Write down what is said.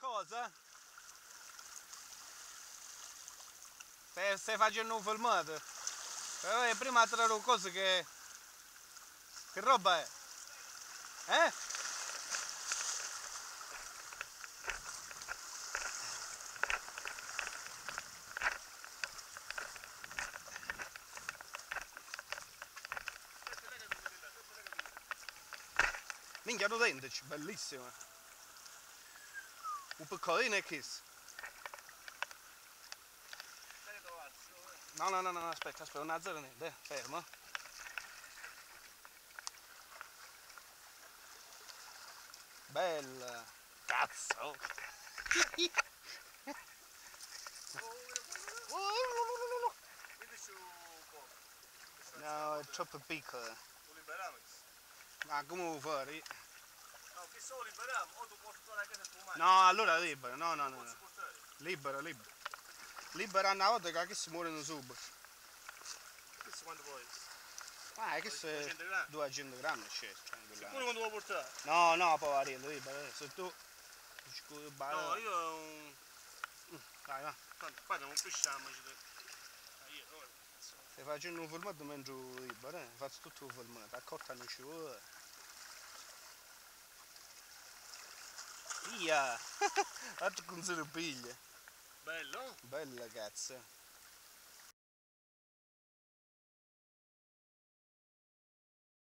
cosa, se face un filmat. Però è prima traducoso che roba è? Eh? Minchia, hanno dentici, bellissima. Un piccolino è questo. No, aspetta, una zelenetta, fermo. Bella! Cazzo! No, è troppo piccolo. Lo liberiamo? Ma come lo fuori? No, che se lo liberiamo, o tu puoi portare a casa tua madre. No, allora libero, no. Libero. Libera una volta che si muoiono subito. Questo quanto vuoi? Ah, è che se 200 grammi c'è. Sicuro quando vuoi portare? No, poverino, libera. Se tu... No, io... Dai, va. Tanto, poi non pisciamo. Io, allora. Stai facendo un formato mentre libera, eh? Faccio tutto un formato, accorta non ci vuole. Via! Altro con 0 piglia. Bello? Bella, cazzo.